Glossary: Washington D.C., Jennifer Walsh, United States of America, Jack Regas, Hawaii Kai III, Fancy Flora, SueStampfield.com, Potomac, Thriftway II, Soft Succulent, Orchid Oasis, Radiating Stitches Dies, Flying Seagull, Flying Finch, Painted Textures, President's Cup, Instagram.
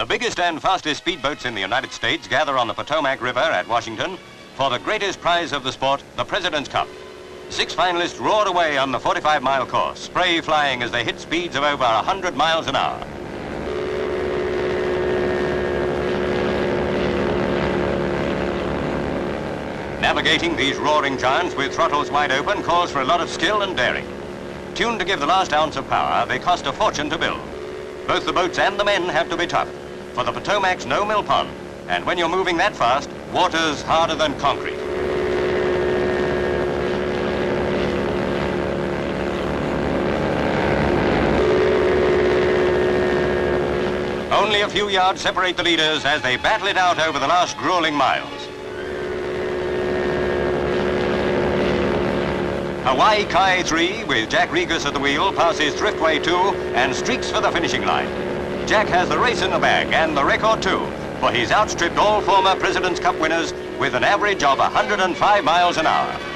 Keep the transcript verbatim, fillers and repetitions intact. The biggest and fastest speedboats in the United States gather on the Potomac River at Washington for the greatest prize of the sport, the President's Cup. Six finalists roared away on the forty-five mile course, spray flying as they hit speeds of over one hundred miles an hour. Navigating these roaring giants with throttles wide open calls for a lot of skill and daring. Tuned to give the last ounce of power, they cost a fortune to build. Both the boats and the men have to be tough, for the Potomac's no mill pond, and when you're moving that fast, water's harder than concrete. Only a few yards separate the leaders as they battle it out over the last grueling miles. Hawaii Kai the third, with Jack Regas at the wheel, passes Thriftway two and streaks for the finishing line. Jack has the race in the bag and the record too, for he's outstripped all former President's Cup winners with an average of one hundred five miles an hour.